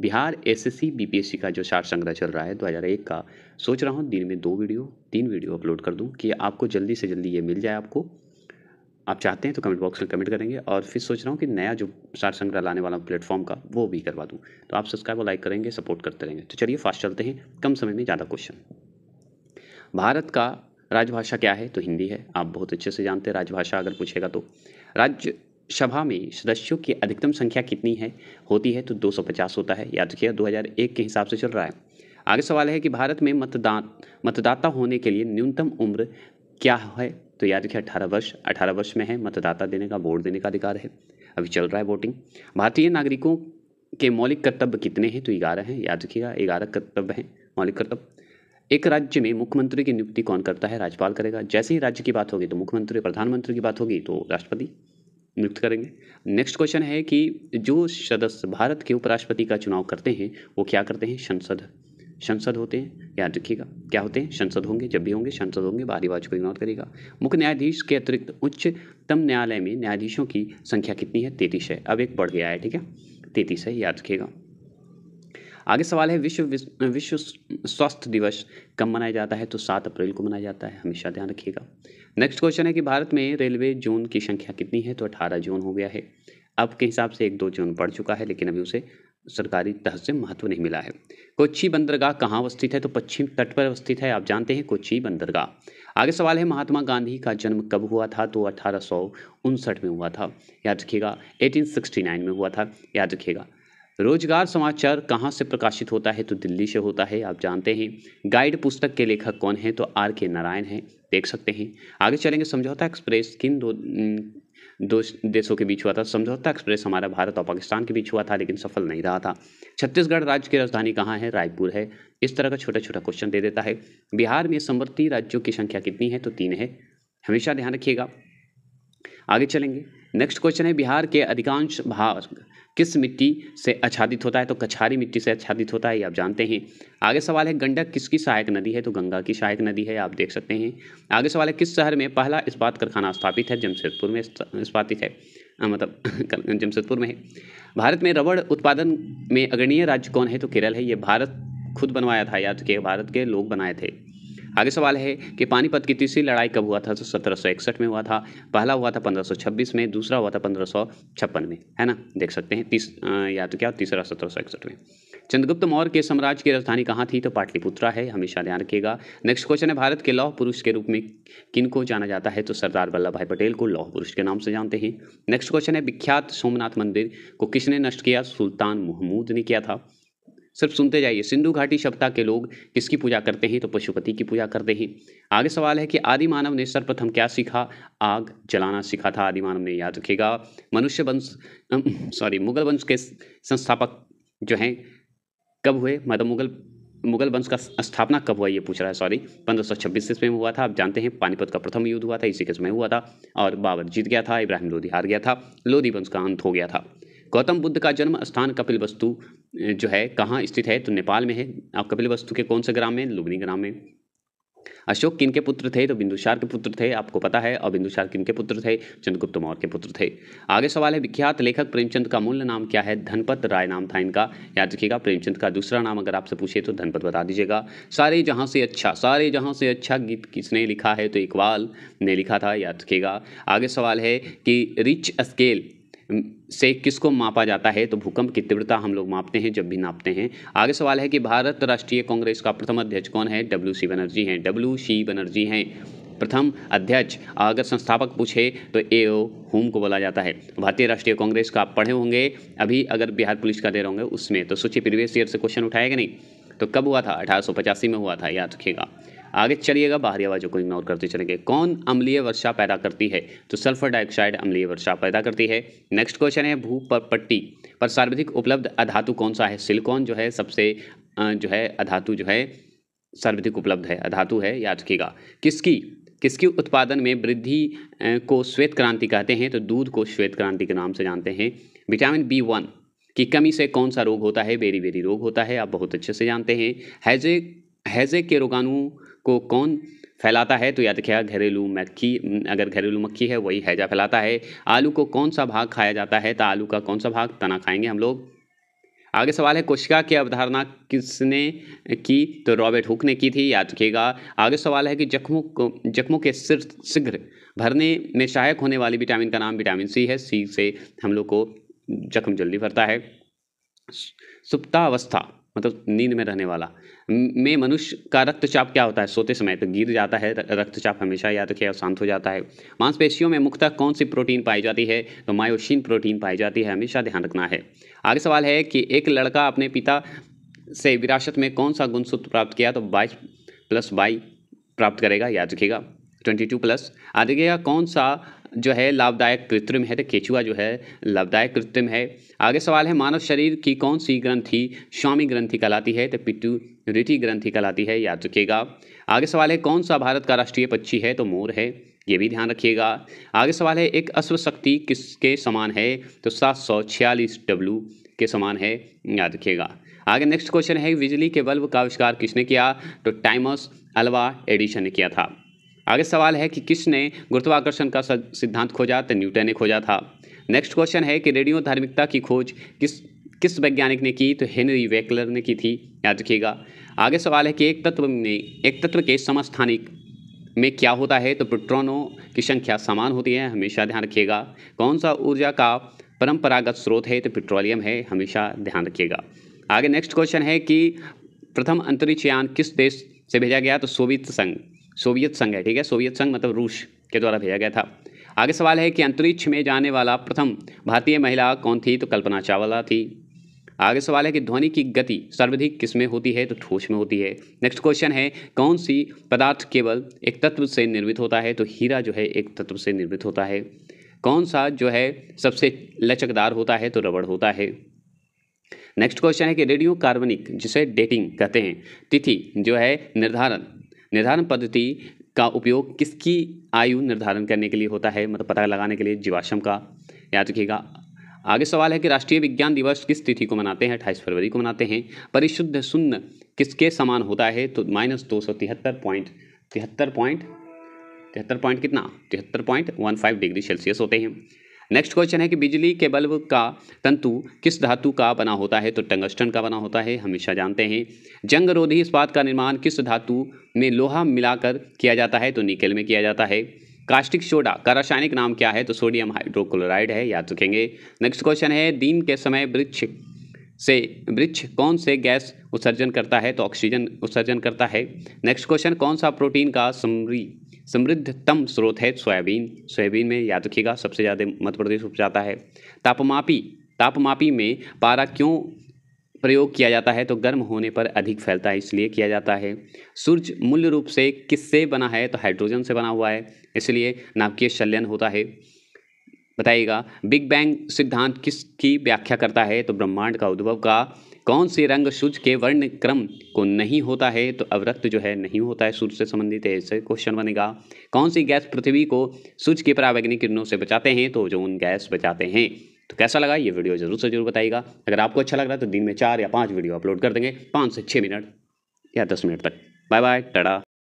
Bihar SSC BPSC का जो सार संग्रह चल रहा है 2001 का, सोच रहा हूँ दिन में 2 वीडियो 3 वीडियो अपलोड कर दूँ कि आपको जल्दी से जल्दी ये मिल जाए। आपको आप चाहते हैं तो कमेंट बॉक्स में कमेंट करेंगे। और फिर सोच रहा हूँ कि नया जो सार संग्रह लाने वाला प्लेटफॉर्म का वो भी करवा दूँ, तो आप सब्सक्राइब और लाइक करेंगे, सपोर्ट करते रहेंगे। तो चलिए फास्ट चलते हैं, कम समय में ज़्यादा क्वेश्चन। भारत का राजभाषा क्या है? तो हिंदी है, आप बहुत अच्छे से जानते हैं। राजभाषा अगर पूछेगा तो राज्य सभा में सदस्यों की अधिकतम संख्या कितनी है होती है? तो 250 होता है, याद रखिए 2001 के हिसाब से चल रहा है। आगे सवाल है कि भारत में मतदाता होने के लिए न्यूनतम उम्र क्या है? तो याद रखिए 18 वर्ष। 18 वर्ष में है मतदाता देने का, वोट देने का अधिकार है, अभी चल रहा है वोटिंग। भारतीय नागरिकों के मौलिक कर्तव्य कितने हैं? तो 11 हैं, याद रखिएगा 11 कर्तव्य हैं मौलिक कर्तव्य। एक राज्य में मुख्यमंत्री की नियुक्ति कौन करता है? राज्यपाल करेगा। जैसे ही राज्य की बात होगी तो मुख्यमंत्री, प्रधानमंत्री की बात होगी तो राष्ट्रपति नियुक्त करेंगे। नेक्स्ट क्वेश्चन है कि जो सदस्य भारत के उपराष्ट्रपति का चुनाव करते हैं वो क्या करते हैं? संसद होते हैं, याद रखिएगा क्या होते हैं, संसद होंगे। जब भी होंगे संसद होंगे, बाहरी आवाज को इग्नोर करेगा। मुख्य न्यायाधीश के अतिरिक्त उच्चतम न्यायालय में न्यायाधीशों की संख्या कितनी है? 33 है, अब एक बढ़ गया है, ठीक है 33 है, याद रखिएगा। आगे सवाल है विश्व स्वास्थ्य दिवस कब मनाया जाता है? तो 7 अप्रैल को मनाया जाता है, हमेशा ध्यान रखिएगा। नेक्स्ट क्वेश्चन है कि भारत में रेलवे जोन की संख्या कितनी है? तो 18 जोन हो गया है, अब के हिसाब से 1-2 जोन बढ़ चुका है, लेकिन अभी उसे सरकारी तह से महत्व नहीं मिला है। कोच्चि बंदरगाह कहाँ अवस्थित है? तो पश्चिम तट पर अवस्थित है, आप जानते हैं कोच्चि बंदरगाह। आगे सवाल है महात्मा गांधी का जन्म कब हुआ था? तो 1859 में हुआ था, याद रखिएगा 1869 में हुआ था, याद रखिएगा। रोजगार समाचार कहाँ से प्रकाशित होता है? तो दिल्ली से होता है, आप जानते हैं। गाइड पुस्तक के लेखक कौन हैं? तो आर के नारायण हैं, देख सकते हैं। आगे चलेंगे, समझौता एक्सप्रेस किन दो देशों के बीच हुआ था? समझौता एक्सप्रेस हमारा भारत और पाकिस्तान के बीच हुआ था, लेकिन सफल नहीं रहा था। छत्तीसगढ़ राज्य की राजधानी कहाँ है? रायपुर है। इस तरह का छोटा छोटा क्वेश्चन दे देता है। बिहार में समवर्ती राज्यों की संख्या कितनी है? तो 3 है, हमेशा ध्यान रखिएगा। आगे चलेंगे, नेक्स्ट क्वेश्चन है बिहार के अधिकांश भाग किस मिट्टी से आच्छादित होता है? तो कछारी मिट्टी से आच्छादित होता है, ये आप जानते हैं। आगे सवाल है गंडक किसकी सहायक नदी है? तो गंगा की सहायक नदी है, आप देख सकते हैं। आगे सवाल है किस शहर में पहला इस्पात कारखाना स्थापित है? जमशेदपुर में स्थापित है, मतलब जमशेदपुर में है। भारत में रबड़ उत्पादन में अग्रणीय राज्य कौन है? तो केरल है, ये भारत खुद बनवाया था, याद रखिए भारत के लोग बनाए थे। आगे सवाल है कि पानीपत की तीसरी लड़ाई कब हुआ था? तो 1761 में हुआ था। पहला हुआ था 1526 में, दूसरा हुआ था 1556 में, है ना, देख सकते हैं। तीसरा 1761 में। चंद्रगुप्त मौर्य के साम्राज्य की राजधानी कहाँ थी? तो पाटलिपुत्रा है, हमेशा ध्यान रखिएगा। नेक्स्ट क्वेश्चन है भारत के लौह पुरुष के रूप में किनको जाना जाता है? तो सरदार वल्लभ भाई पटेल को लौह पुरुष के नाम से जानते हैं। नेक्स्ट क्वेश्चन है विख्यात सोमनाथ मंदिर को किसने नष्ट किया? सुल्तान महमूद ने किया था। सिर्फ सुनते जाइए, सिंधु घाटी सभ्यता के लोग किसकी पूजा करते हैं? तो पशुपति की पूजा करते हैं। आगे सवाल है कि आदि मानव ने सर्वप्रथम क्या सीखा? आग जलाना सीखा था आदि मानव ने, याद रखिएगा। मुगल वंश के संस्थापक जो हैं कब हुए, मतलब मुगल वंश का स्थापना कब हुआ ये पूछ रहा है, 1526 ईस्वी में हुआ था, आप जानते हैं। पानीपत का प्रथम युद्ध हुआ था, इसी के समय हुआ था, और बाबर जीत गया था, इब्राहिम लोदी हार गया था, लोदी वंश का अंत हो गया था। गौतम बुद्ध का जन्म स्थान कपिलवस्तु जो है कहाँ स्थित है? तो नेपाल में है। आप कपिलवस्तु के कौन से ग्राम में? लुम्बिनी ग्राम में। अशोक किन के पुत्र थे? तो बिंदुशार के पुत्र थे, आपको पता है। और बिंदुशार किन के पुत्र थे? चंद्रगुप्त मौर्य के पुत्र थे। आगे सवाल है विख्यात लेखक प्रेमचंद का मूल नाम क्या है? धनपत राय नाम था इनका, याद रखिएगा। प्रेमचंद का दूसरा नाम अगर आपसे पूछे तो धनपत बता दीजिएगा। सारे जहाँ से अच्छा गीत किसने लिखा है? तो इकबाल ने लिखा था, याद रखिएगा। आगे सवाल है कि रिच स्केल से किसको मापा जाता है? तो भूकंप की तीव्रता हम लोग मापते हैं जब भी नापते हैं। आगे सवाल है कि भारत राष्ट्रीय कांग्रेस का प्रथम अध्यक्ष कौन है? डब्ल्यू सी बनर्जी हैं प्रथम अध्यक्ष। अगर संस्थापक पूछे तो एओ होम को बोला जाता है। भारतीय राष्ट्रीय कांग्रेस का आप पढ़े होंगे, अभी अगर बिहार पुलिस का दे रहे होंगे उसमें, तो सोचिए प्रीवियस ईयर से क्वेश्चन उठाएगा नहीं। तो कब हुआ था? 1885 में हुआ था, याद रखिएगा। आगे चलिएगा, बाहरी आवाज़ों को इग्नोर करते चलेंगे। कौन अम्लीय वर्षा पैदा करती है? तो सल्फर डाइऑक्साइड अम्लीय वर्षा पैदा करती है। नेक्स्ट क्वेश्चन है भूपट्टी पर सर्वाधिक उपलब्ध अधातु कौन सा है? सिलिकॉन जो है सबसे जो है अधातु जो है सर्वाधिक उपलब्ध है, अधातु है, याद रखिएगा। किसकी उत्पादन में वृद्धि को श्वेत क्रांति कहते हैं? तो दूध को श्वेत क्रांति के नाम से जानते हैं। विटामिन B1 की कमी से कौन सा रोग होता है? बेरीबेरी रोग होता है, आप बहुत अच्छे से जानते हैं। हैजे के रोगाणुओं को कौन फैलाता है? तो याद रखिएगा घरेलू मक्खी, अगर घरेलू मक्खी है वही हैजा फैलाता है। आलू को कौन सा भाग खाया जाता है? तो आलू का कौन सा भाग? तना खाएंगे हम लोग। आगे सवाल है कोशिका की अवधारणा किसने की, तो रॉबर्ट हुक ने की थी, याद रखिएगा। आगे सवाल है कि जख्मों के शीघ्र भरने में सहायक होने वाली विटामिन का नाम विटामिन सी है, सी से हम लोग को जख्म जल्दी भरता है। सुप्तावस्था मतलब नींद में रहने वाला में मनुष्य का रक्तचाप क्या होता है, सोते समय तो गिर जाता है रक्तचाप, हमेशा याद रखिए, शांत हो जाता है। मांसपेशियों में मुख्यतः कौन सी प्रोटीन पाई जाती है, तो मायोसिन प्रोटीन पाई जाती है, हमेशा ध्यान रखना है। आगे सवाल है कि एक लड़का अपने पिता से विरासत में कौन सा गुणसूत्र प्राप्त किया, तो 22+22 प्राप्त करेगा, याद रखिएगा 22+। याद रखिएगा कौन सा जो है लाभदायक कृत्रिम है, तो केचुआ जो है लाभदायक कृत्रिम है। आगे सवाल है मानव शरीर की कौन सी ग्रंथि स्वामी ग्रंथि कहलाती है, तो पिट्यूटरी ग्रंथि कहलाती है, याद रखिएगा। आगे सवाल है कौन सा भारत का राष्ट्रीय पक्षी है, तो मोर है, ये भी ध्यान रखिएगा। आगे सवाल है एक अश्वशक्ति किसके समान है, तो 746W के समान है, याद रखिएगा। आगे नेक्स्ट क्वेश्चन है बिजली के बल्ब का आविष्कार किसने किया, तो टाइमस अल्वा एडिशन ने किया था। आगे सवाल है कि किसने गुरुत्वाकर्षण का सिद्धांत खोजा, तो न्यूटन ने खोजा था। नेक्स्ट क्वेश्चन है कि रेडियो धार्मिकता की खोज किस वैज्ञानिक ने की, तो हेनरी वेक्लर ने की थी, याद रखिएगा। आगे सवाल है कि एक तत्व के समस्थानिक में क्या होता है, तो प्रोटॉनों की संख्या समान होती है, हमेशा ध्यान रखिएगा। कौन सा ऊर्जा का परंपरागत स्रोत है, तो पेट्रोलियम है, हमेशा ध्यान रखिएगा। आगे नेक्स्ट क्वेश्चन है कि प्रथम अंतरिक्ष यान किस देश से भेजा गया, तो सोवियत संघ है, ठीक है, सोवियत संघ मतलब रूस के द्वारा भेजा गया था। आगे सवाल है कि अंतरिक्ष में जाने वाला प्रथम भारतीय महिला कौन थी, तो कल्पना चावला थी। आगे सवाल है कि ध्वनि की गति सर्वाधिक किस में होती है, तो ठोस में होती है। नेक्स्ट क्वेश्चन है कौन सी पदार्थ केवल एक तत्व से निर्मित होता है, तो हीरा जो है एक तत्व से निर्मित होता है। कौन सा जो है सबसे लचकदार होता है, तो रबड़ होता है। नेक्स्ट क्वेश्चन है कि रेडियो कार्बनिक जिसे डेटिंग कहते हैं तिथि जो है निर्धारण पद्धति का उपयोग किसकी आयु निर्धारण करने के लिए होता है, मतलब पता लगाने के लिए जीवाश्म का, याद रखिएगा। आगे सवाल है कि राष्ट्रीय विज्ञान दिवस किस तिथि को मनाते हैं, 28 फरवरी को मनाते हैं। परिशुद्ध शून्य किसके समान होता है, तो -273.15 डिग्री सेल्सियस होते हैं। नेक्स्ट क्वेश्चन है कि बिजली के बल्ब का तंतु किस धातु का बना होता है, तो टंगस्टन का बना होता है, हमेशा जानते हैं। जंगरोधी इस्पात का निर्माण किस धातु में लोहा मिलाकर किया जाता है, तो निकेल में किया जाता है। कास्टिक सोडा का रासायनिक नाम क्या है, तो सोडियम हाइड्रोक्लोराइड है, याद रखेंगे। नेक्स्ट क्वेश्चन है दिन के समय वृक्ष कौन से गैस उत्सर्जन करता है, तो ऑक्सीजन उत्सर्जन करता है। नेक्स्ट क्वेश्चन कौन सा प्रोटीन का समृद्धतम स्रोत है, सोयाबीन में, याद रखिएगा, सबसे ज़्यादा मध्य प्रदेश उपजाता है। तापमापी में पारा क्यों प्रयोग किया जाता है, तो गर्म होने पर अधिक फैलता है इसलिए किया जाता है। सूरज मूल रूप से किससे बना है, तो हाइड्रोजन से बना हुआ है, इसलिए नाभिकीय संलयन होता है, बताइएगा। बिग बैंग सिद्धांत किसकी व्याख्या करता है, तो ब्रह्मांड का उद्भव का। कौन से रंग सूर्य के वर्ण क्रम को नहीं होता है, तो अवरक्त जो है नहीं होता है, सूर्य से संबंधित ऐसे क्वेश्चन बनेगा। कौन सी गैस पृथ्वी को सूर्य के परावैज्ञानिक किरणों से बचाते हैं, तो ओजोन गैस बचाते हैं। तो कैसा लगा ये वीडियो जरूर से जरूर बताइएगा। अगर आपको अच्छा लग रहा है तो दिन में 4 या 5 वीडियो अपलोड कर देंगे, 5 से 6 मिनट या 10 मिनट तक। Bye bye, Tata.